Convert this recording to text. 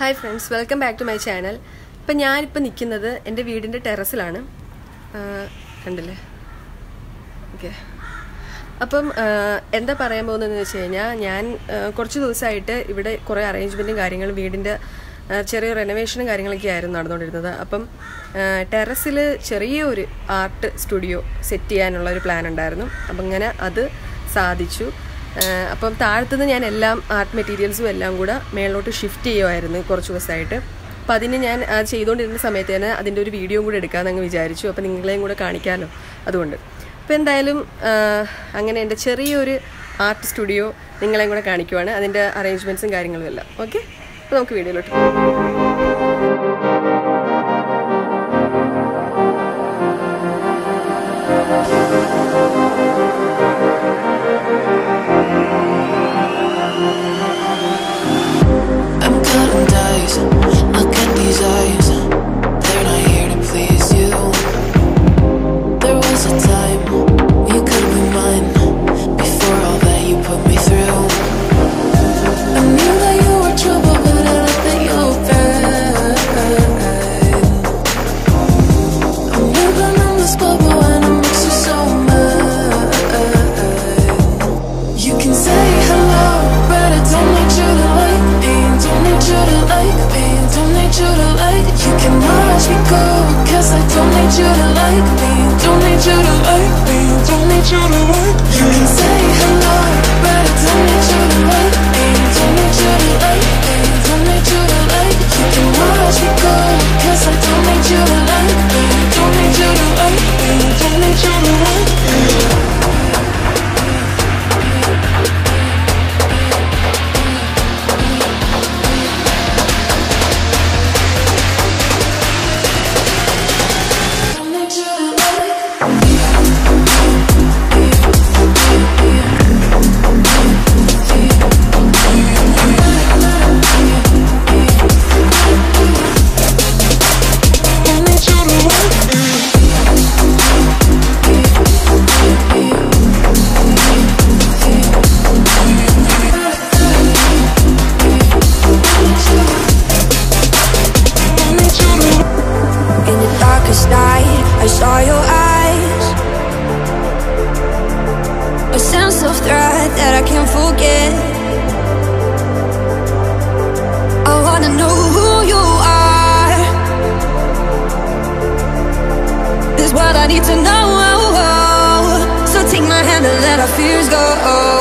Hi friends, welcome back to my channel. Now I am sitting in my വീടിന്റെ ടെറസിലാണ് കണ്ടില്ലേ okay അപ്പം എന്താ പറയാൻ പോകുന്നതെന്ന് വെച്ചാൽ ഞാൻ കുറച്ച് ദിവസായിട്ട് ഇവിടെ കുറേ അറേഞ്ച്മെന്റും കാര്യങ്ങളും വീടിന്റെ ചെറിയ റിനോവേഷനും കാര്യങ്ങളൊക്കെ ആയിരുന്നു നടന്നുകൊണ്ടിരുന്നത് അപ്പം ടെറസിൽ ചെറിയ ഒരു ആർട്ട് സ്റ്റുഡിയോ സെറ്റ് ചെയ്യാനുള്ള ഒരു പ്ലാൻ ഉണ്ടായിരുന്നു അപ്പം അങ്ങനെ അത് സാധിച്ചു അപ്പം താഴത്തുനിന്ന് ഞാൻ എല്ലാം ആർട്ട് മെറ്റീരിയൽസും എല്ലാം കൂട മേളോട്ട് ഷിഫ്റ്റ് ചെയ്യുവായിരുന്നു കുറച്ച് ദിവസായിട്ട് അപ്പോൾ അതിനെ ഞാൻ ചെയ്തുകൊണ്ടിരുന്ന സമയത്ത് തന്നെ അതിന്റെ ഒരു വീഡിയോയും കൂടി എടുക്കാമെന്ന് അങ്ങ് വിചാരിച്ചു അപ്പോൾ നിങ്ങളെയും കൂടി കാണിക്കാലോ അതുകൊണ്ട് അപ്പോൾ എന്തായാലും അങ്ങനെ എൻ്റെ ചെറിയൊരു ആർട്ട് സ്റ്റുഡിയോ നിങ്ങളെയും കൂടി കാണിക്കുവാണ് അതിന്റെ അറേഞ്ച്മെന്റ്സും കാര്യങ്ങളും എല്ലാം ഓക്കേ അപ്പോൾ നമുക്ക് വീഡിയോയിലോട്ട് പോകാം What I need to know. So take my hand and let our fears go.